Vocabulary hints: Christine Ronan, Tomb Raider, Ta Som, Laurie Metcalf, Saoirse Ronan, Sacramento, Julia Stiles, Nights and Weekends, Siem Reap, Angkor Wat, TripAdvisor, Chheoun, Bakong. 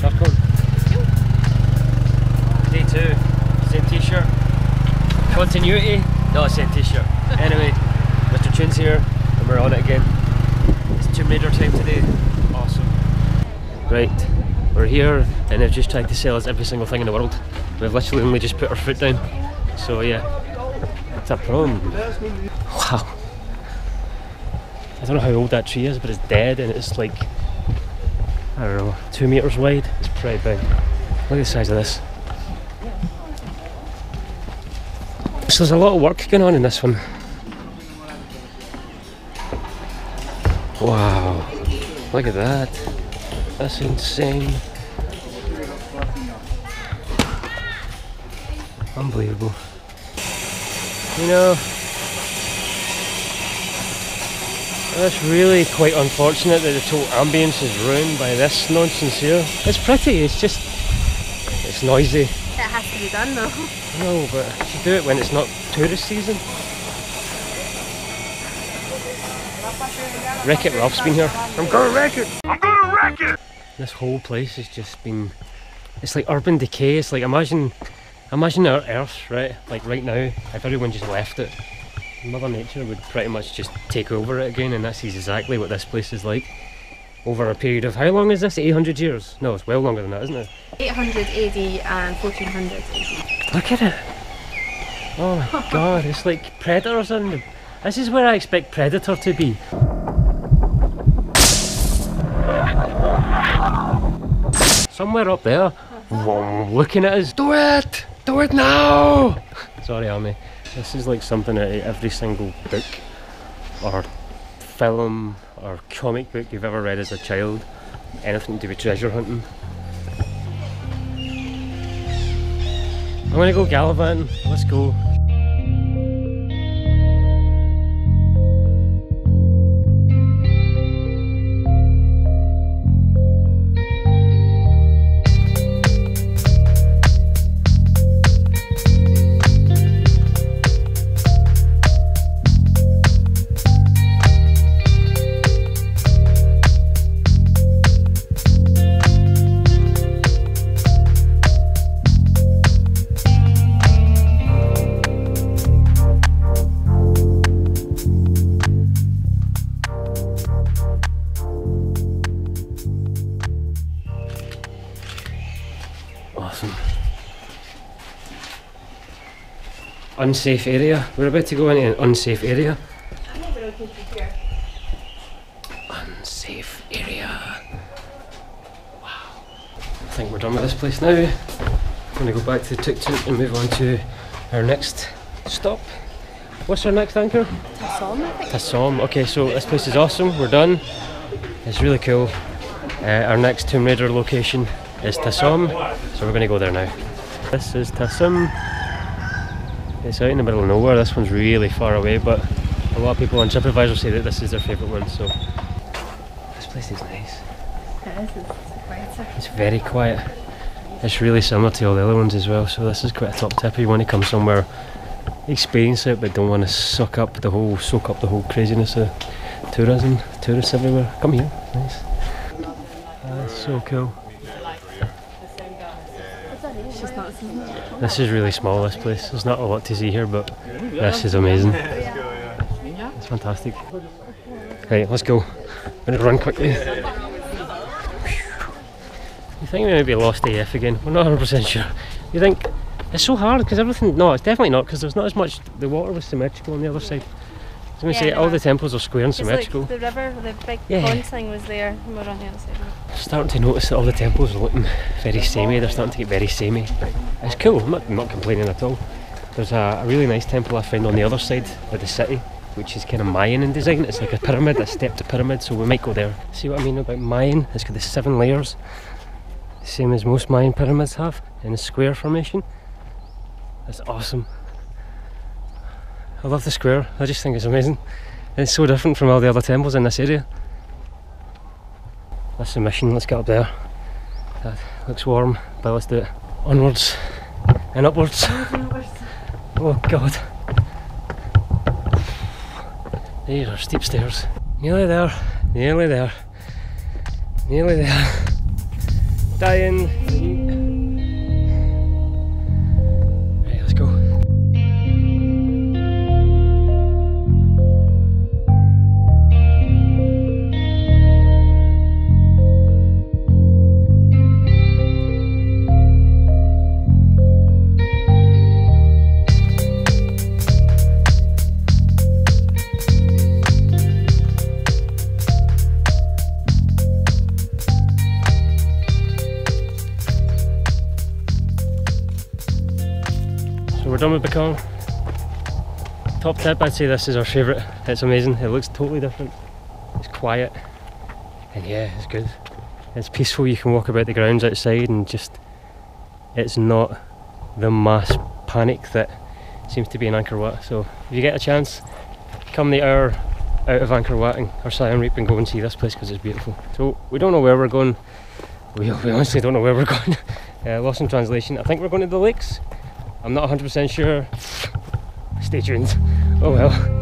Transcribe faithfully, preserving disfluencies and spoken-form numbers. Bakong. Day two, same t-shirt. Continuity? No, same t-shirt. Anyway, Mister Chheoun's here and we're on it again. It's Tomb Raider time today. Awesome. Right, we're here and they've just tried to sell us every single thing in the world. We've literally only just put our foot down. So yeah, it's a problem. Wow. I don't know how old that tree is, but it's dead and it's like, I don't know, two metres wide. It's pretty big. Look at the size of this. So there's a lot of work going on in this one. Wow, look at that. That's insane. Unbelievable. You know, it's really quite unfortunate that the total ambience is ruined by this nonsense here. It's pretty, it's just, it's noisy. It has to be done though. No, but you should do it when it's not tourist season. Wreck It Ralph's been here. I'm gonna wreck it! I'm gonna wreck it! This whole place has just been, it's like urban decay. It's like, imagine, imagine our Earth, right? Like right now, if everyone just left it. Mother Nature would pretty much just take over it again, and that's exactly what this place is like. Over a period of, how long is this? eight hundred years? No, it's well longer than that, isn't it? eight hundred A D and fourteen hundred A D. Look at it! Oh my god, it's like Predator or something. This is where I expect Predator to be. Somewhere up there, whoa, looking at us. Do it! Do it now! Sorry, Army. This is like something out of every single book or film or comic book you've ever read as a child. Anything to do with treasure hunting. I'm gonna go gallivanting. Let's go. Unsafe area. We're about to go into an unsafe area. Unsafe area. Wow. I think we're done with this place now. I'm gonna go back to the tuk-tuk and move on to our next stop. What's our next anchor? Ta Som. Ta Som. Okay, so this place is awesome. We're done. It's really cool. Uh, our next Tomb Raider location is Ta Som, so we're gonna go there now. This is Ta Som. It's out in the middle of nowhere. This one's really far away, but a lot of people on TripAdvisor say that this is their favourite one, so... This place is nice. It is, it's quieter. It's very quiet. It's really similar to all the other ones as well, so this is quite a top tip. If you want to come somewhere, experience it, but don't want to suck up the whole, soak up the whole craziness of tourism. Tourists everywhere. Come here, it's nice. That's so cool. This is really small, this place. There's not a lot to see here, but this is amazing. It's fantastic. Right, let's go. I'm gonna run quickly. You think we might be lost A F again? We're not one hundred percent sure. You think it's so hard because everything. No, it's definitely not because there's not as much. The water was symmetrical on the other side. I was gonna say, all the temples are square and symmetrical. Like the river, the big yeah. pond thing was there, and we're on the other side. Starting to notice that all the temples are looking very samey. They're starting to get very samey. It's cool. I'm not, I'm not complaining at all. There's a, a really nice temple I found on the other side of the city, which is kind of Mayan in design. It's like a pyramid, a stepped pyramid, so we might go there. See what I mean about Mayan? It's got the seven layers, same as most Mayan pyramids have, in a square formation. That's awesome. I love the square. I just think it's amazing. It's so different from all the other temples in this area. That's the mission. Let's get up there. That looks warm, but let's do it. Onwards and upwards. Oh god. These are steep stairs. Nearly there. Nearly there. Nearly there. dying. Hey, let's go. We're done with Bakong. Top tip, I'd say this is our favourite. It's amazing, it looks totally different. It's quiet, and yeah, it's good. It's peaceful, you can walk about the grounds outside and just... it's not the mass panic that seems to be in Angkor Wat. So if you get a chance, come the hour out of Angkor Wat and, or Siem Reap and go and see this place because it's beautiful. So we don't know where we're going. We, we honestly don't know where we're going. Uh, lost in translation. I think we're going to the lakes. I'm not one hundred percent sure. Stay tuned. Oh well.